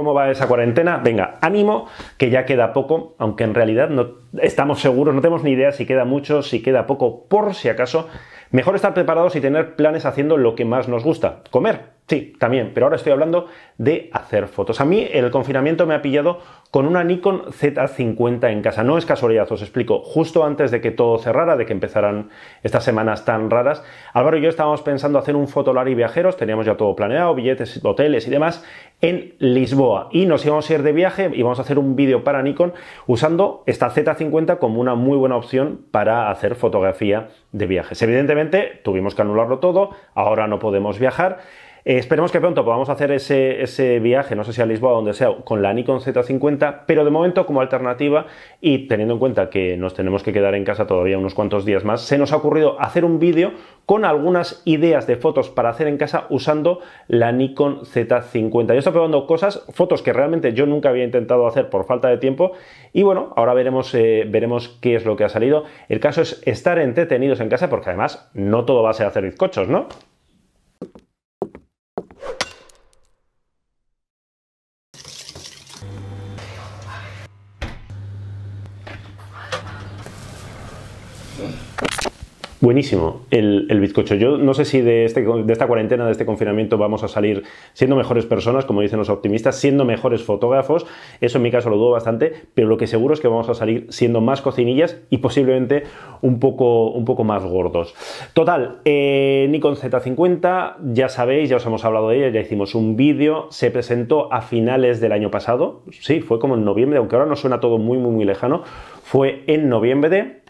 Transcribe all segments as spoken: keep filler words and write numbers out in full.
cómo va esa cuarentena. Venga, ánimo, que ya queda poco, aunque en realidad no estamos seguros, no tenemos ni idea si queda mucho, si queda poco, por si acaso. Mejor estar preparados y tener planes haciendo lo que más nos gusta. Comer, sí, también, pero ahora estoy hablando de hacer fotos. A mí el confinamiento me ha pillado con una Nikon Z cincuenta en casa. No es casualidad, os explico. Justo antes de que todo cerrara, de que empezaran estas semanas tan raras, Álvaro y yo estábamos pensando hacer un Photolari viajeros, teníamos ya todo planeado, billetes, hoteles y demás, en Lisboa. Y nos íbamos a ir de viaje y vamos a hacer un vídeo para Nikon usando esta Z cincuenta como una muy buena opción para hacer fotografía de viajes. Evidentemente, tuvimos que anularlo todo, ahora no podemos viajar. Eh, esperemos que pronto podamos hacer ese, ese viaje, no sé si a Lisboa o donde sea, con la Nikon Z cincuenta, pero de momento como alternativa y teniendo en cuenta que nos tenemos que quedar en casa todavía unos cuantos días más, se nos ha ocurrido hacer un vídeo con algunas ideas de fotos para hacer en casa usando la Nikon Z cincuenta. Yo estoy probando cosas, fotos que realmente yo nunca había intentado hacer por falta de tiempo y bueno, ahora veremos, eh, veremos qué es lo que ha salido. El caso es estar entretenidos en casa porque además no todo va a ser hacer bizcochos, ¿no? Buenísimo el, el bizcocho. Yo no sé si de, este, de esta cuarentena, de este confinamiento, vamos a salir siendo mejores personas, como dicen los optimistas, siendo mejores fotógrafos. Eso en mi caso lo dudo bastante, pero lo que seguro es que vamos a salir siendo más cocinillas y posiblemente un poco, un poco más gordos. Total, eh, Nikon Z cincuenta, ya sabéis, ya os hemos hablado de ella, ya hicimos un vídeo, se presentó a finales del año pasado, sí, fue como en noviembre, aunque ahora nos suena todo muy, muy, muy lejano, fue en noviembre de...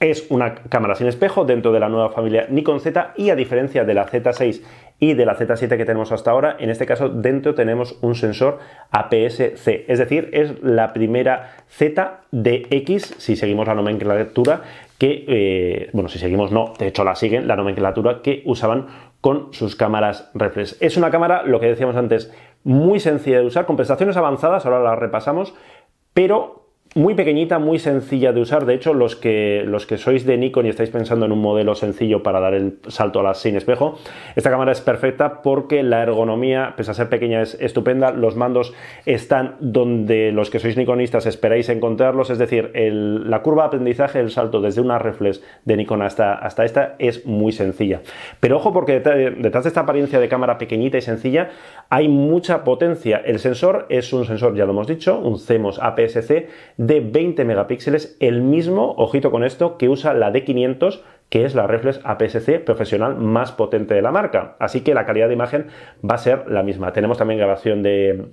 Es una cámara sin espejo dentro de la nueva familia Nikon Z y a diferencia de la Z seis y de la Z siete que tenemos hasta ahora, en este caso dentro tenemos un sensor A P S C, es decir, es la primera Z D X, si seguimos la nomenclatura que, eh, bueno, si seguimos no, de hecho la siguen, la nomenclatura que usaban con sus cámaras reflex. Es una cámara, lo que decíamos antes, muy sencilla de usar, con prestaciones avanzadas, ahora las repasamos, pero... muy pequeñita, muy sencilla de usar. De hecho, los que, los que sois de Nikon y estáis pensando en un modelo sencillo para dar el salto a las sin espejo, esta cámara es perfecta porque la ergonomía, pese a ser pequeña, es estupenda. Los mandos están donde los que sois nikonistas esperáis encontrarlos. Es decir, el, la curva de aprendizaje, el salto desde una reflex de Nikon hasta, hasta esta es muy sencilla. Pero ojo, porque detrás de esta apariencia de cámara pequeñita y sencilla hay mucha potencia. El sensor es un sensor, ya lo hemos dicho, un CMOS A P S C de veinte megapíxeles, el mismo, ojito con esto, que usa la D quinientos, que es la reflex A P S C profesional más potente de la marca. Así que la calidad de imagen va a ser la misma. Tenemos también grabación de...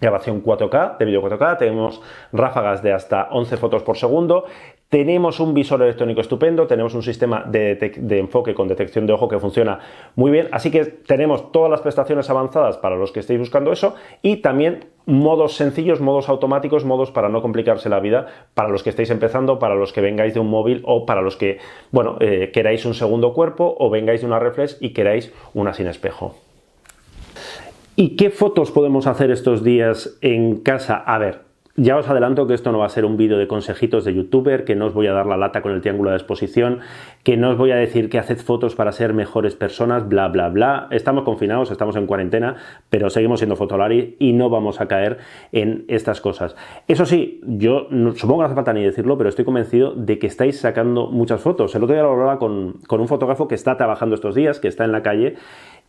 grabación cuatro K, de vídeo cuatro K, tenemos ráfagas de hasta once fotos por segundo, tenemos un visor electrónico estupendo, tenemos un sistema de, de enfoque con detección de ojo que funciona muy bien, así que tenemos todas las prestaciones avanzadas para los que estéis buscando eso y también modos sencillos, modos automáticos, modos para no complicarse la vida, para los que estáis empezando, para los que vengáis de un móvil o para los que, bueno, eh, queráis un segundo cuerpo o vengáis de una reflex y queráis una sin espejo. ¿Y qué fotos podemos hacer estos días en casa? A ver, ya os adelanto que esto no va a ser un vídeo de consejitos de youtuber, que no os voy a dar la lata con el triángulo de exposición, que no os voy a decir que haced fotos para ser mejores personas, bla, bla, bla. Estamos confinados, estamos en cuarentena, pero seguimos siendo Photolari y no vamos a caer en estas cosas. Eso sí, yo no, supongo que no hace falta ni decirlo, pero estoy convencido de que estáis sacando muchas fotos. El otro día lo hablaba con, con un fotógrafo que está trabajando estos días, que está en la calle,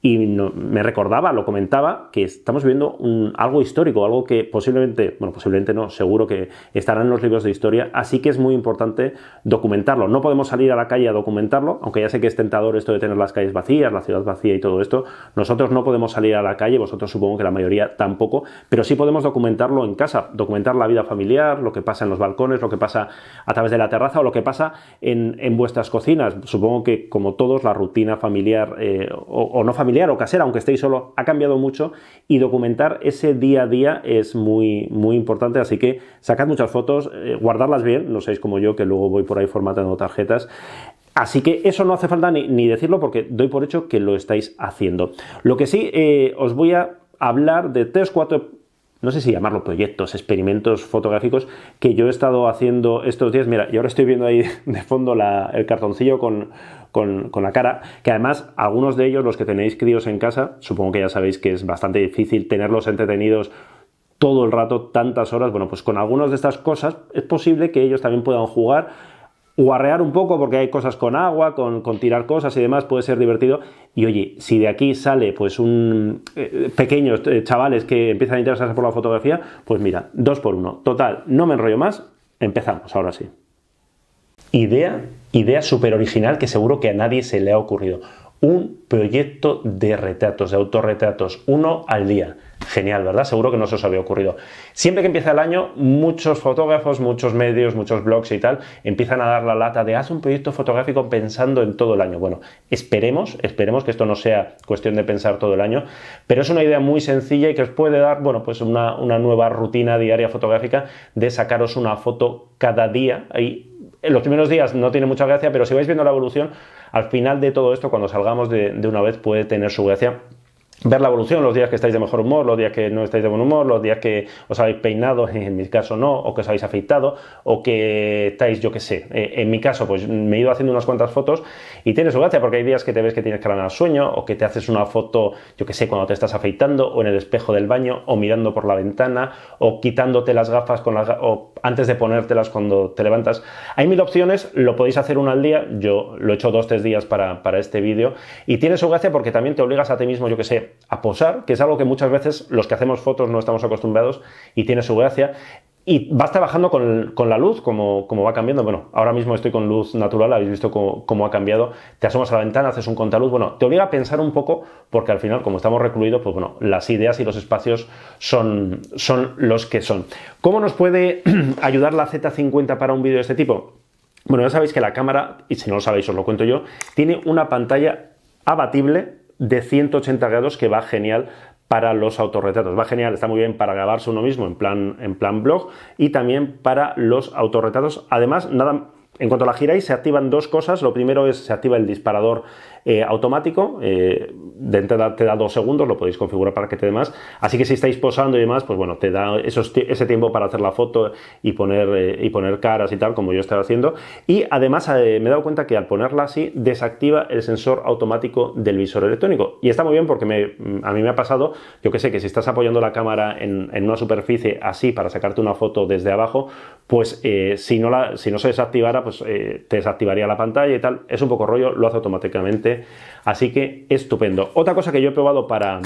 y no, me recordaba, lo comentaba, que estamos viviendo un, algo histórico, algo que posiblemente, bueno, posiblemente no, seguro que estará en los libros de historia, así que es muy importante documentarlo. No podemos salir a la calle a documentarlo, aunque ya sé que es tentador esto de tener las calles vacías, la ciudad vacía y todo esto. Nosotros no podemos salir a la calle, vosotros supongo que la mayoría tampoco, pero sí podemos documentarlo en casa, documentar la vida familiar, lo que pasa en los balcones, lo que pasa a través de la terraza o lo que pasa en, en vuestras cocinas. Supongo que, como todos, la rutina familiar eh, o, o no familiar, familiar o casera, aunque estéis solo, ha cambiado mucho y documentar ese día a día es muy, muy importante, así que sacad muchas fotos, eh, guardarlas bien, no seáis como yo que luego voy por ahí formatando tarjetas, así que eso no hace falta ni, ni decirlo porque doy por hecho que lo estáis haciendo. Lo que sí, eh, os voy a hablar de tres, cuatro, no sé si llamarlo proyectos, experimentos fotográficos que yo he estado haciendo estos días. Mira, y ahora estoy viendo ahí de fondo la, el cartoncillo con... Con, con la cara, que además algunos de ellos, los que tenéis críos en casa, supongo que ya sabéis que es bastante difícil tenerlos entretenidos todo el rato, tantas horas. Bueno, pues con algunas de estas cosas es posible que ellos también puedan jugar, guarrear un poco, porque hay cosas con agua, con, con tirar cosas y demás, puede ser divertido. Y oye, si de aquí sale pues un eh, pequeños eh, chavales que empiezan a interesarse por la fotografía, pues mira, dos por uno. Total, no me enrollo más, empezamos ahora sí. Idea, idea súper original que seguro que a nadie se le ha ocurrido. Un proyecto de retratos, de autorretratos, uno al día. Genial, ¿verdad? Seguro que no se os había ocurrido. Siempre que empieza el año, muchos fotógrafos, muchos medios, muchos blogs y tal, empiezan a dar la lata de haz un proyecto fotográfico pensando en todo el año. Bueno, esperemos, esperemos que esto no sea cuestión de pensar todo el año, pero es una idea muy sencilla y que os puede dar, bueno, pues una, una nueva rutina diaria fotográfica de sacaros una foto cada día. Ahí, en los primeros días no tiene mucha gracia, pero si vais viendo la evolución, al final de todo esto, cuando salgamos de, de una vez, puede tener su gracia. Ver la evolución, los días que estáis de mejor humor, los días que no estáis de buen humor, los días que os habéis peinado, en mi caso no, o que os habéis afeitado, o que estáis, yo qué sé, en mi caso pues me he ido haciendo unas cuantas fotos y tiene su gracia, porque hay días que te ves que tienes que ganar sueño, o que te haces una foto, yo qué sé, cuando te estás afeitando, o en el espejo del baño, o mirando por la ventana, o quitándote las gafas con las, o antes de ponértelas cuando te levantas. Hay mil opciones, lo podéis hacer una al día, yo lo he hecho dos, tres días para, para este vídeo, y tiene su gracia porque también te obligas a ti mismo, yo qué sé, a posar, que es algo que muchas veces los que hacemos fotos no estamos acostumbrados y tiene su gracia. Y vas trabajando con, con la luz, como, como va cambiando. Bueno, ahora mismo estoy con luz natural, habéis visto cómo, cómo ha cambiado. Te asomas a la ventana, haces un contraluz. Bueno, te obliga a pensar un poco, porque al final, como estamos recluidos, pues bueno, las ideas y los espacios son, son los que son. ¿Cómo nos puede ayudar la Z cincuenta para un vídeo de este tipo? Bueno, ya sabéis que la cámara, y si no lo sabéis os lo cuento yo, tiene una pantalla abatible de ciento ochenta grados que va genial para los autorretratos. Va genial, está muy bien para grabarse uno mismo en plan, en plan blog, y también para los autorretratos. Además, nada, en cuanto la giráis se activan dos cosas. Lo primero es se activa el disparador eh, automático, eh, de entrada te da dos segundos, lo podéis configurar para que te dé más, así que si estáis posando y demás, pues bueno, te da esos, ese tiempo para hacer la foto y poner, eh, y poner caras y tal, como yo estaba haciendo. Y además eh, me he dado cuenta que al ponerla así desactiva el sensor automático del visor electrónico, y está muy bien porque me, a mí me ha pasado, yo que sé, que si estás apoyando la cámara en, en una superficie así para sacarte una foto desde abajo, pues eh, si, no la, si no se desactivara, pues eh, te desactivaría la pantalla y tal. Es un poco rollo, lo hace automáticamente, así que estupendo. Otra cosa que yo he probado para,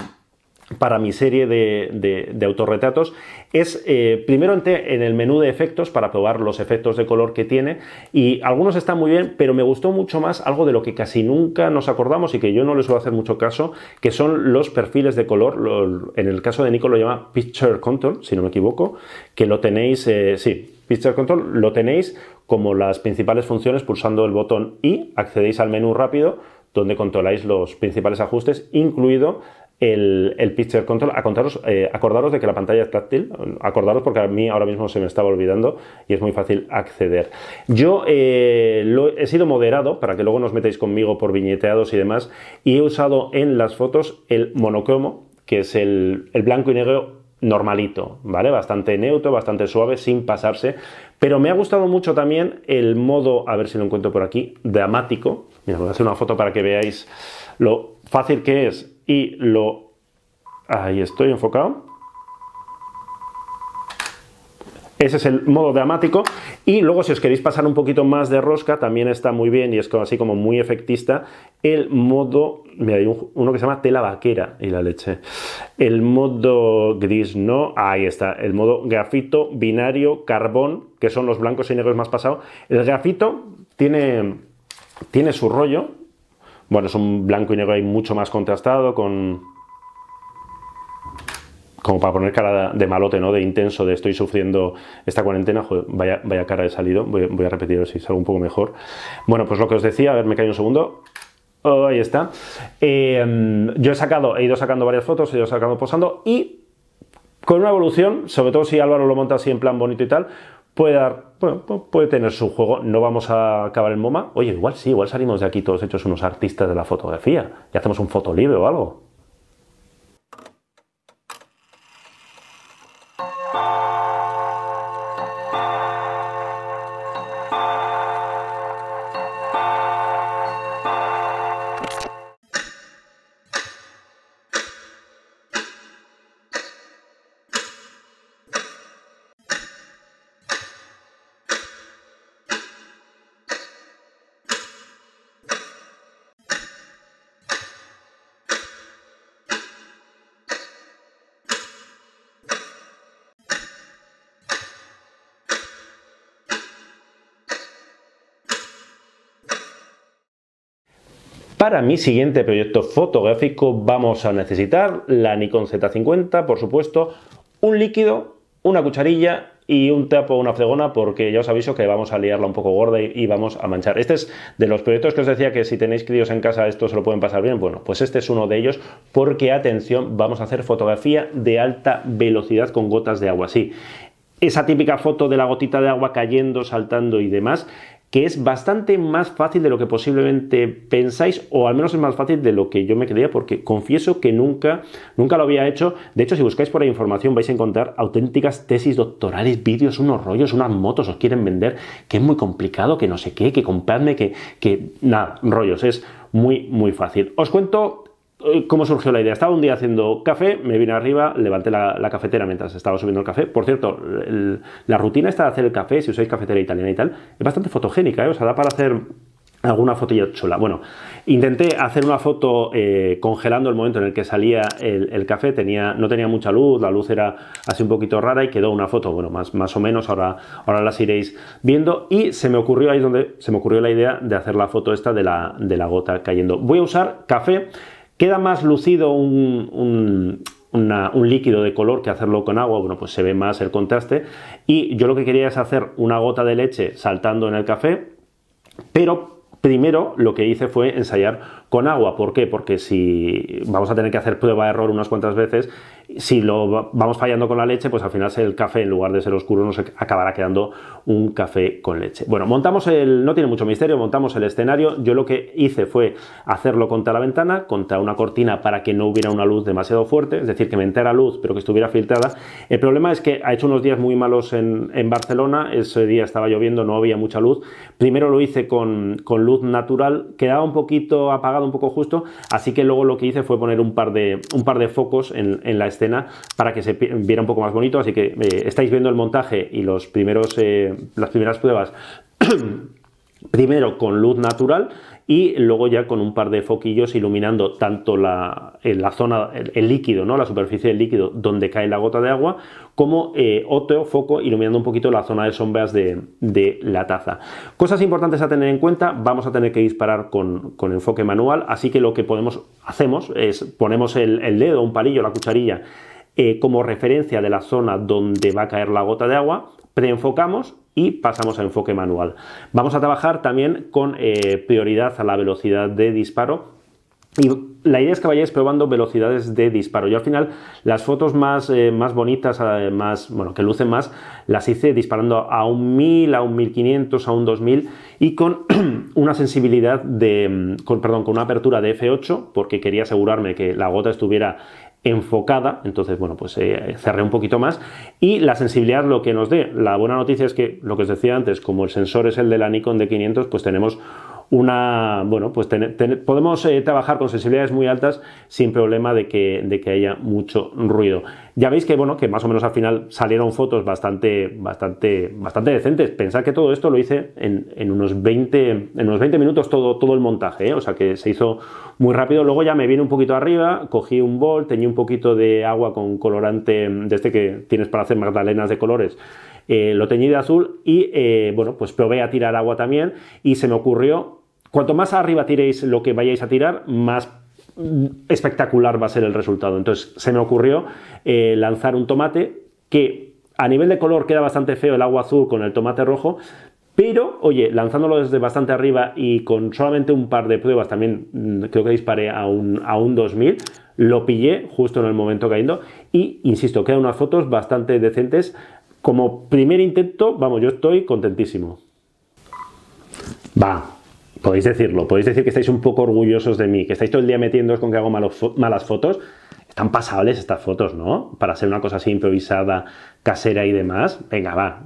para mi serie de, de, de autorretratos es eh, primero entré en el menú de efectos para probar los efectos de color que tiene, y algunos están muy bien, pero me gustó mucho más algo de lo que casi nunca nos acordamos y que yo no les voy a hacer mucho caso, que son los perfiles de color. Lo, en el caso de Nikon lo llama Picture Control, si no me equivoco, que lo tenéis, eh, sí, Picture Control lo tenéis como las principales funciones pulsando el botón y accedéis al menú rápido donde controláis los principales ajustes, incluido el, el Picture Control. Acordaros, eh, acordaros de que la pantalla es táctil, acordaros porque a mí ahora mismo se me estaba olvidando y es muy fácil acceder. Yo eh, lo, he sido moderado, para que luego no os metáis conmigo por viñeteados y demás, y he usado en las fotos el monocromo, que es el, el blanco y negro normalito, ¿vale? Bastante neutro, bastante suave, sin pasarse. Pero me ha gustado mucho también el modo, a ver si lo encuentro por aquí, dramático. Mira, voy a hacer una foto para que veáis lo fácil que es y lo... Ahí estoy enfocado. Ese es el modo dramático. Y luego, si os queréis pasar un poquito más de rosca, también está muy bien y es así como muy efectista el modo... Mira, hay un, uno que se llama tela vaquera y la leche. El modo gris, ¿no? Ahí está. El modo grafito, binario, carbón, que son los blancos y negros más pasados. El grafito tiene, tiene su rollo. Bueno, es un blanco y negro ahí mucho más contrastado con... como para poner cara de malote, ¿no? De intenso, de estoy sufriendo esta cuarentena. Joder, vaya, vaya cara he salido. Voy, voy a repetir si salgo un poco mejor. Bueno, pues lo que os decía, a ver, me cae un segundo. Oh, ahí está. Eh, yo he sacado, he ido sacando varias fotos, he ido sacando posando y con una evolución, sobre todo si Álvaro lo monta así en plan bonito y tal, puede dar, bueno, puede tener su juego. No vamos a acabar en MoMA. Oye, igual sí, igual salimos de aquí todos hechos unos artistas de la fotografía y hacemos un fotolibro o algo. Para mi siguiente proyecto fotográfico vamos a necesitar la Nikon Z cincuenta, por supuesto, un líquido, una cucharilla y un trapo, una fregona, porque ya os aviso que vamos a liarla un poco gorda y, y vamos a manchar. Este es de los proyectos que os decía que si tenéis críos en casa esto se lo pueden pasar bien. Bueno, pues este es uno de ellos porque, atención, vamos a hacer fotografía de alta velocidad con gotas de agua. Sí, esa típica foto de la gotita de agua cayendo, saltando y demás, que es bastante más fácil de lo que posiblemente pensáis, o al menos es más fácil de lo que yo me creía, porque confieso que nunca, nunca lo había hecho. De hecho, si buscáis por ahí información vais a encontrar auténticas tesis doctorales, vídeos, unos rollos, unas motos, os quieren vender, que es muy complicado, que no sé qué, que compradme, que, que nada, rollos, es muy, muy fácil. Os cuento cómo surgió la idea. Estaba un día haciendo café, me vine arriba, levanté la, la cafetera mientras estaba subiendo el café. Por cierto, el, la rutina esta de hacer el café, si usáis cafetera italiana y tal, es bastante fotogénica, ¿eh? O sea, da para hacer alguna fotilla chula. Bueno, intenté hacer una foto eh, congelando el momento en el que salía el, el café. Tenía, no tenía mucha luz, la luz era así un poquito rara y quedó una foto, bueno, más, más o menos, ahora, ahora las iréis viendo. Y se me ocurrió, ahí es donde se me ocurrió la idea de hacer la foto esta de la, de la gota cayendo. Voy a usar café. Queda más lucido un, un, una, un líquido de color que hacerlo con agua. Bueno, pues se ve más el contraste. Y yo lo que quería es hacer una gota de leche saltando en el café, pero primero lo que hice fue ensayar con agua. ¿Por qué? Porque si vamos a tener que hacer prueba-error unas cuantas veces, si lo vamos fallando con la leche, pues al final el café, en lugar de ser oscuro, nos acabará quedando un café con leche. Bueno, montamos el, no tiene mucho misterio, montamos el escenario. Yo lo que hice fue hacerlo contra la ventana, contra una cortina, para que no hubiera una luz demasiado fuerte, es decir, que me entrara luz pero que estuviera filtrada. El problema es que ha hecho unos días muy malos en, en Barcelona, ese día estaba lloviendo, no había mucha luz. Primero lo hice con, con luz natural, quedaba un poquito apagado, un poco justo, así que luego lo que hice fue poner un par de, un par de focos en, en la escena para que se viera un poco más bonito. Así que eh, estáis viendo el montaje y los primeros, eh, las primeras pruebas primero con luz natural y luego ya con un par de foquillos iluminando tanto la, la zona, el, el líquido, ¿no? La superficie del líquido donde cae la gota de agua, como eh, otro foco iluminando un poquito la zona de sombras de, de la taza. Cosas importantes a tener en cuenta: vamos a tener que disparar con, con enfoque manual, así que lo que podemos hacemos es ponemos el, el dedo, un palillo, la cucharilla eh, como referencia de la zona donde va a caer la gota de agua, preenfocamos y pasamos a enfoque manual. Vamos a trabajar también con eh, prioridad a la velocidad de disparo. Y la idea es que vayáis probando velocidades de disparo. Yo al final las fotos más, eh, más bonitas, eh, más, bueno, que lucen más, las hice disparando a un mil, a un mil quinientos, a un dos mil y con una sensibilidad de, con, perdón, con una apertura de efe ocho, porque quería asegurarme que la gota estuviera enfocada. Entonces, bueno, pues eh, cerré un poquito más y la sensibilidad lo que nos dé. La buena noticia es que, lo que os decía antes, como el sensor es el de la Nikon D quinientos, pues tenemos una, bueno, pues ten, ten, podemos eh, trabajar con sensibilidades muy altas sin problema de que, de que haya mucho ruido. Ya veis que, bueno, que más o menos al final salieron fotos bastante, bastante, bastante decentes. Pensad que todo esto lo hice en, en unos veinte, en unos veinte minutos todo, todo el montaje, ¿eh? O sea que se hizo muy rápido. Luego ya me vine un poquito arriba, cogí un bol, teñí un poquito de agua con colorante de este que tienes para hacer magdalenas de colores. Eh, lo teñí de azul y, eh, bueno, pues probé a tirar agua también y se me ocurrió, cuanto más arriba tiréis lo que vayáis a tirar, más espectacular va a ser el resultado. Entonces se me ocurrió eh, lanzar un tomate que a nivel de color queda bastante feo el agua azul con el tomate rojo, pero, oye, lanzándolo desde bastante arriba y con solamente un par de pruebas, también creo que disparé a un, a un dos mil, lo pillé justo en el momento cayendo y, insisto, quedan unas fotos bastante decentes. Como primer intento, vamos, yo estoy contentísimo. Va, podéis decirlo, podéis decir que estáis un poco orgullosos de mí, que estáis todo el día metiéndoos con que hago malos, malas fotos. Están pasables estas fotos, ¿no? Para hacer una cosa así improvisada, casera y demás. Venga, va.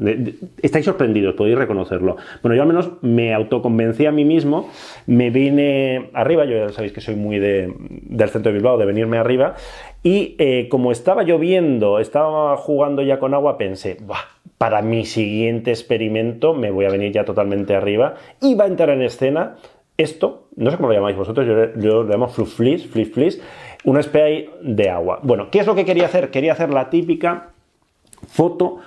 Estáis sorprendidos, podéis reconocerlo. Bueno, yo al menos me autoconvencí a mí mismo. Me vine arriba, yo ya sabéis que soy muy de, del centro de Bilbao, de venirme arriba. Y eh, como estaba lloviendo, estaba jugando ya con agua, pensé, ¡buah! Para mi siguiente experimento me voy a venir ya totalmente arriba y va a entrar en escena esto, no sé cómo lo llamáis vosotros, yo, yo lo llamo flip-flis, flip-flis, un spray de agua. Bueno, ¿qué es lo que quería hacer? Quería hacer la típica foto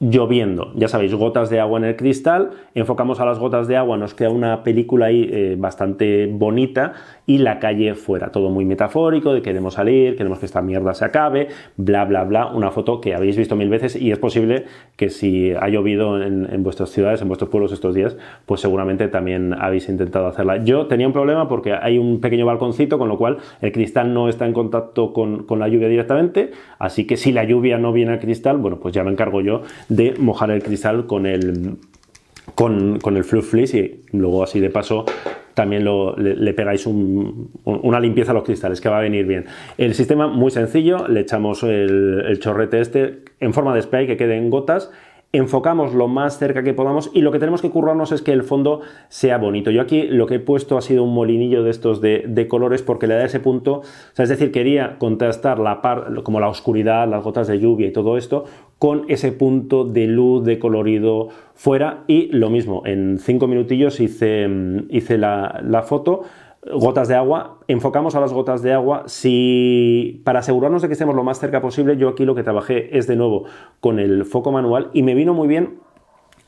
lloviendo, ya sabéis, gotas de agua en el cristal, enfocamos a las gotas de agua, nos queda una película ahí eh, bastante bonita, y la calle fuera, todo muy metafórico, de queremos salir, queremos que esta mierda se acabe, bla bla bla, una foto que habéis visto mil veces, y es posible que si ha llovido en, en vuestras ciudades, en vuestros pueblos estos días, pues seguramente también habéis intentado hacerla. Yo tenía un problema porque hay un pequeño balconcito, con lo cual el cristal no está en contacto con, con la lluvia directamente, así que si la lluvia no viene al cristal, bueno, pues ya me encargo yo de mojar el cristal con el con, con el fluff fleece, y luego así de paso también lo, le, le pegáis un, una limpieza a los cristales, que va a venir bien. El sistema muy sencillo, le echamos el, el chorrete este en forma de spray que quede en gotas, enfocamos lo más cerca que podamos, y lo que tenemos que currarnos es que el fondo sea bonito. Yo aquí lo que he puesto ha sido un molinillo de estos de, de colores, porque le da ese punto, o sea, es decir, quería contrastar la par, como la oscuridad, las gotas de lluvia y todo esto, con ese punto de luz, de colorido fuera. Y lo mismo, en cinco minutillos hice, hice la, la foto. Gotas de agua, enfocamos a las gotas de agua. Si para asegurarnos de que estemos lo más cerca posible, yo aquí lo que trabajé es de nuevo con el foco manual, y me vino muy bien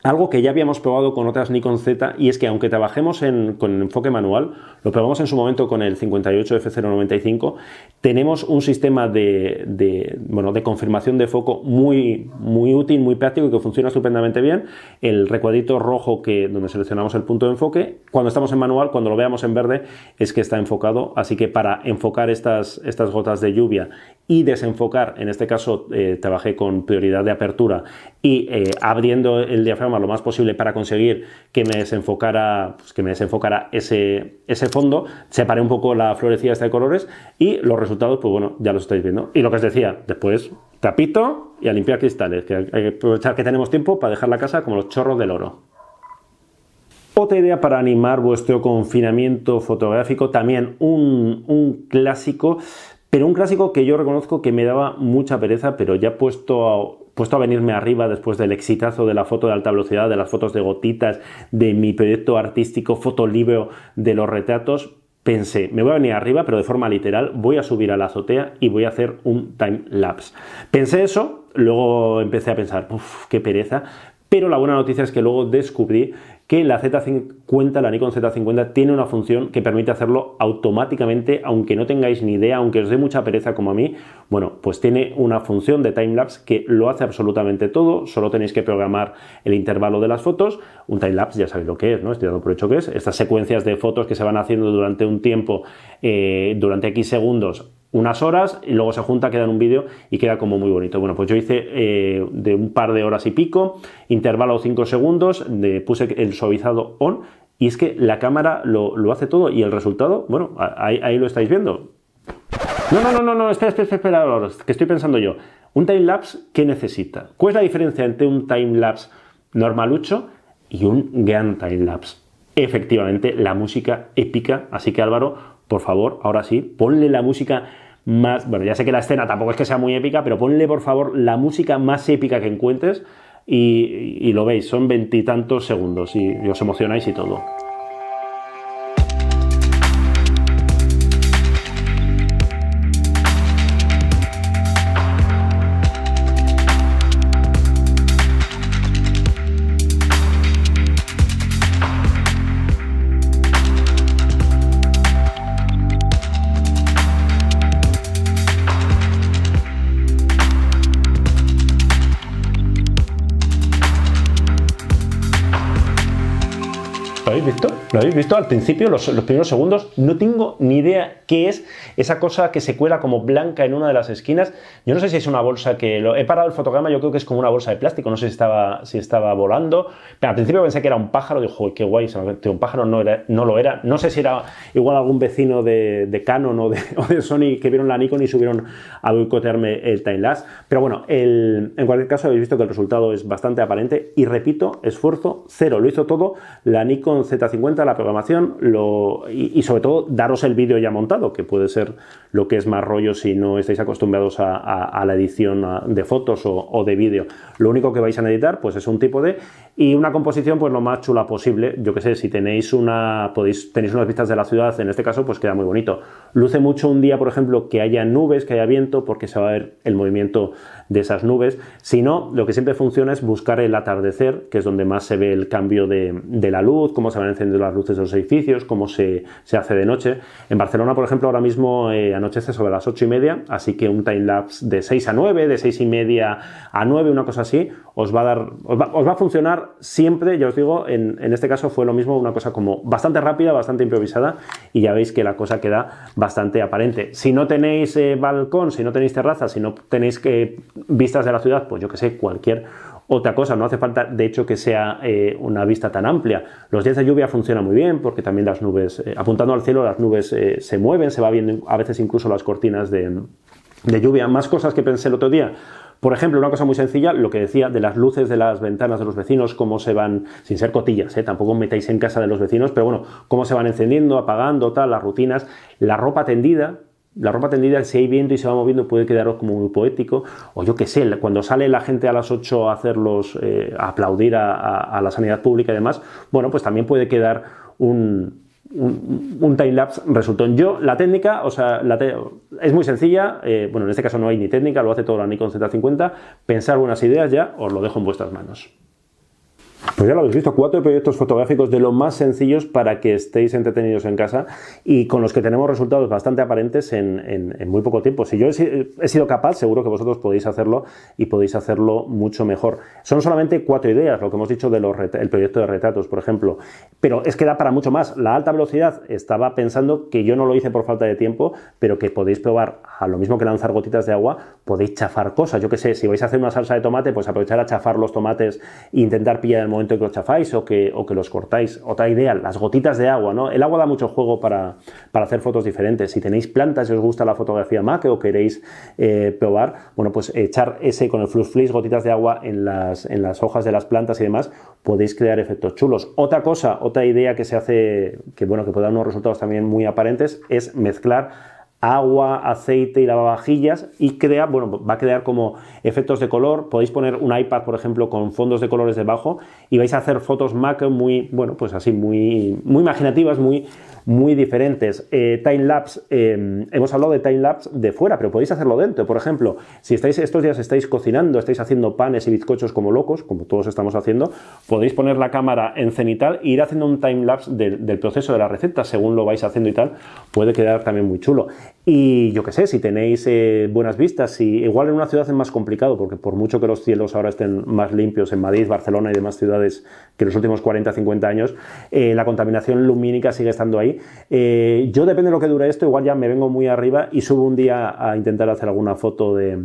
algo que ya habíamos probado con otras Nikon Z, y es que aunque trabajemos en, con enfoque manual, lo probamos en su momento con el cincuenta y ocho F cero noventa y cinco, tenemos un sistema de, de, bueno, de confirmación de foco muy, muy útil, muy práctico, y que funciona estupendamente bien. El recuadrito rojo que, donde seleccionamos el punto de enfoque, cuando estamos en manual, cuando lo veamos en verde, es que está enfocado. Así que para enfocar estas, estas gotas de lluvia y desenfocar, en este caso eh, trabajé con prioridad de apertura y eh, abriendo el diafragma lo más posible para conseguir que me desenfocara, pues que me desenfocara ese, ese fondo. Separé un poco la florecilla esta de colores, y los resultados, pues bueno, ya los estáis viendo. Y lo que os decía, después tapito y a limpiar cristales, que hay que aprovechar que tenemos tiempo para dejar la casa como los chorros del oro. Otra idea para animar vuestro confinamiento fotográfico, también un, un clásico, pero un clásico que yo reconozco que me daba mucha pereza, pero ya puesto a puesto a venirme arriba después del exitazo de la foto de alta velocidad, de las fotos de gotitas, de mi proyecto artístico Fotolibro, de los retratos, pensé, me voy a venir arriba, pero de forma literal, voy a subir a la azotea y voy a hacer un time-lapse. Pensé eso, luego empecé a pensar, uff, qué pereza, pero la buena noticia es que luego descubrí que la Z cincuenta, la Nikon Z cincuenta, tiene una función que permite hacerlo automáticamente, aunque no tengáis ni idea, aunque os dé mucha pereza como a mí. Bueno, pues tiene una función de timelapse que lo hace absolutamente todo, solo tenéis que programar el intervalo de las fotos. Un timelapse ya sabéis lo que es, ¿no? Estoy dando por hecho que es. Estas secuencias de fotos que se van haciendo durante un tiempo, eh, durante X segundos, unas horas, y luego se junta, queda en un vídeo y queda como muy bonito. Bueno, pues yo hice eh, de un par de horas y pico, intervalo cinco segundos, de, puse el suavizado on, y es que la cámara lo, lo hace todo, y el resultado, bueno, ahí, ahí lo estáis viendo. No, no, no, no, no, espera, espera, espera, que estoy pensando yo. Un timelapse, ¿qué necesita? ¿Cuál es la diferencia entre un timelapse normalucho y un gran timelapse? Efectivamente, la música épica, así que Álvaro, por favor, ahora sí, ponle la música más, bueno, ya sé que la escena tampoco es que sea muy épica, pero ponle por favor la música más épica que encuentres. Y, y lo veis, son veintitantos segundos y, y os emocionáis y todo. ¿Lo habéis visto? ¿Lo habéis visto? Al principio, los, los primeros segundos, no tengo ni idea qué es esa cosa que se cuela como blanca en una de las esquinas. Yo no sé si es una bolsa que... Lo, he parado el fotograma, yo creo que es como una bolsa de plástico, no sé si estaba, si estaba volando. Pero al principio pensé que era un pájaro, digo, qué guay, un pájaro no, era, no lo era. No sé si era igual algún vecino de, de Canon o de, o de Sony que vieron la Nikon y subieron a boicotearme el timelapse. Pero bueno, el, en cualquier caso habéis visto que el resultado es bastante aparente y repito, esfuerzo cero, lo hizo todo la Nikon Z cincuenta Z cincuenta, la programación lo, y, y sobre todo daros el vídeo ya montado, que puede ser lo que es más rollo si no estáis acostumbrados a, a, a la edición de fotos o, o de vídeo. Lo único que vais a necesitar pues es un trípode y una composición pues lo más chula posible. Yo que sé, si tenéis una podéis tenéis unas vistas de la ciudad, en este caso pues queda muy bonito. Luce mucho un día, por ejemplo, que haya nubes, que haya viento, porque se va a ver el movimiento de esas nubes. Si no, lo que siempre funciona es buscar el atardecer, que es donde más se ve el cambio de, de la luz, cómo se van encendiendo las luces de los edificios, cómo se, se hace de noche. En Barcelona, por ejemplo, ahora mismo eh, anochece sobre las ocho y media, así que un timelapse de seis a nueve, de seis y media a nueve, una cosa así, os va a dar, os va, os va a funcionar siempre. Ya os digo, en, en este caso fue lo mismo, una cosa como bastante rápida, bastante improvisada, y ya veis que la cosa queda bastante aparente. Si no tenéis eh, balcón, si no tenéis terraza, si no tenéis eh, vistas de la ciudad, pues yo que sé, cualquier otra cosa. No hace falta, de hecho, que sea eh, una vista tan amplia. Los días de lluvia funcionan muy bien porque también las nubes, eh, apuntando al cielo, las nubes eh, se mueven, se va viendo a veces incluso las cortinas de, de lluvia. Más cosas que pensé el otro día. Por ejemplo, una cosa muy sencilla, lo que decía de las luces de las ventanas de los vecinos, cómo se van, sin ser cotillas, ¿eh? Tampoco metáis en casa de los vecinos, pero bueno, cómo se van encendiendo, apagando, tal, las rutinas, la ropa tendida. La ropa tendida, si hay viento y se va moviendo, puede quedaros como muy poético. O yo qué sé, cuando sale la gente a las ocho a hacerlos, eh, a aplaudir a, a, a la sanidad pública y demás, bueno, pues también puede quedar un, un, un timelapse resultón. Yo, la técnica, o sea, la te es muy sencilla. Eh, bueno, en este caso no hay ni técnica, lo hace todo la Nikon Z cincuenta. Pensar buenas ideas, ya os lo dejo en vuestras manos. Pues ya lo habéis visto, cuatro proyectos fotográficos de lo más sencillos para que estéis entretenidos en casa y con los que tenemos resultados bastante aparentes en, en, en muy poco tiempo. Si yo he, he sido capaz, seguro que vosotros podéis hacerlo y podéis hacerlo mucho mejor. Son solamente cuatro ideas, lo que hemos dicho del de proyecto de retratos, por ejemplo, pero es que da para mucho más. La alta velocidad, estaba pensando que yo no lo hice por falta de tiempo, pero que podéis probar, a lo mismo que lanzar gotitas de agua, podéis chafar cosas. Yo que sé, si vais a hacer una salsa de tomate, pues aprovechar a chafar los tomates e intentar pillar el momento que los chafáis o que, o que los cortáis. Otra idea, las gotitas de agua, ¿no? El agua da mucho juego para, para hacer fotos diferentes. Si tenéis plantas y os gusta la fotografía macro o queréis eh, probar, bueno, pues echar ese con el flux flis, gotitas de agua en las, en las hojas de las plantas y demás, podéis crear efectos chulos. Otra cosa, otra idea que se hace, que bueno, que puede dar unos resultados también muy aparentes, es mezclar agua, aceite y lavavajillas y crea, bueno, va a crear como efectos de color. Podéis poner un iPad, por ejemplo, con fondos de colores debajo y vais a hacer fotos macro muy, bueno, pues así, muy, muy imaginativas, muy, muy diferentes. Eh, timelapse, eh, hemos hablado de timelapse de fuera, pero podéis hacerlo dentro. Por ejemplo, si estáis estos días estáis cocinando, estáis haciendo panes y bizcochos como locos, como todos estamos haciendo, podéis poner la cámara en cenital e ir haciendo un timelapse del, del proceso de la receta, según lo vais haciendo y tal, puede quedar también muy chulo. Y yo que sé, si tenéis eh, buenas vistas, y igual en una ciudad es más complicado, porque por mucho que los cielos ahora estén más limpios en Madrid, Barcelona y demás ciudades que en los últimos cuarenta a cincuenta años, eh, la contaminación lumínica sigue estando ahí. Eh, yo, depende de lo que dure esto, igual ya me vengo muy arriba y subo un día a intentar hacer alguna foto de...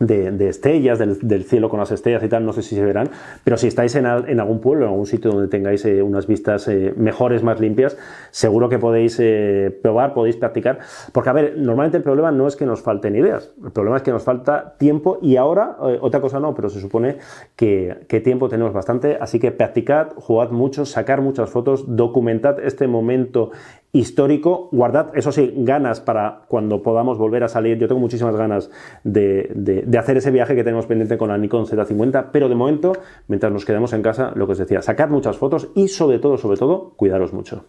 De, de estrellas, del, del cielo con las estrellas y tal, no sé si se verán, pero si estáis en, al, en algún pueblo, en algún sitio donde tengáis eh, unas vistas eh, mejores, más limpias, seguro que podéis eh, probar, podéis practicar, porque a ver, normalmente el problema no es que nos falten ideas, el problema es que nos falta tiempo y ahora, eh, otra cosa no, pero se supone que, que tiempo tenemos bastante, así que practicad, jugad mucho, sacar muchas fotos, documentad este momento histórico, guardad, eso sí, ganas para cuando podamos volver a salir. Yo tengo muchísimas ganas de, de, de hacer ese viaje que tenemos pendiente con la Nikon Z cincuenta, pero de momento, mientras nos quedamos en casa, lo que os decía, sacad muchas fotos y sobre todo, sobre todo, cuidaros mucho.